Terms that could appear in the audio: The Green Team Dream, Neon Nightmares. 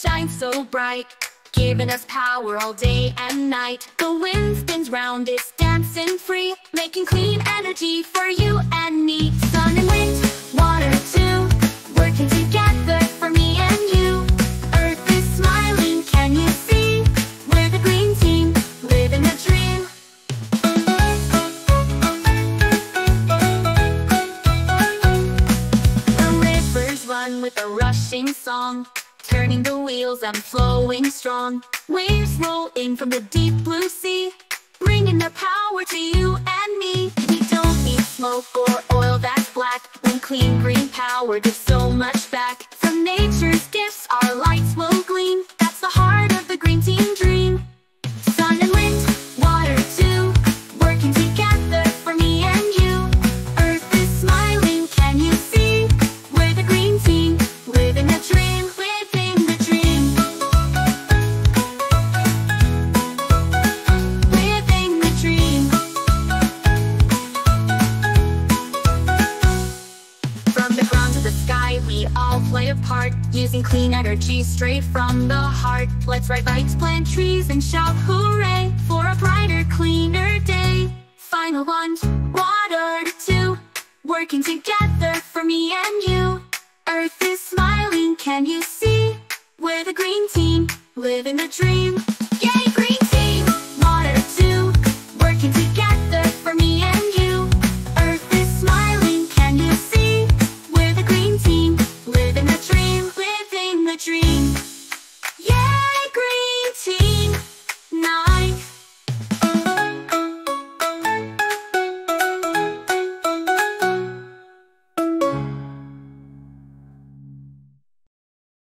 shines so bright, giving us power all day and night. The wind spins round, it's dancing free, making clean energy for you and me. Sun and wind, water too, working together for me and you. Earth is smiling, can you see? We're the green team, living the dream. The rivers run with a rushing song, turning the wheels and flowing strong. Waves roll in from the deep blue sea, bringing the power to you and me. We don't need smoke or oil that's black, when clean green power gives so much back. From nature's gifts our lights will gleam, that's the heart of the Green Team Dream. Sun and wind, water too, working together for me and you. Earth is smiling, can you see? We're the Green Team, living a dream. We all play a part, using clean energy straight from the heart. Let's ride bikes, plant trees, and shout hooray for a brighter, cleaner day. Final one, water too, working together for me and you. Earth is smiling, can you see? We're the green team, living the dream.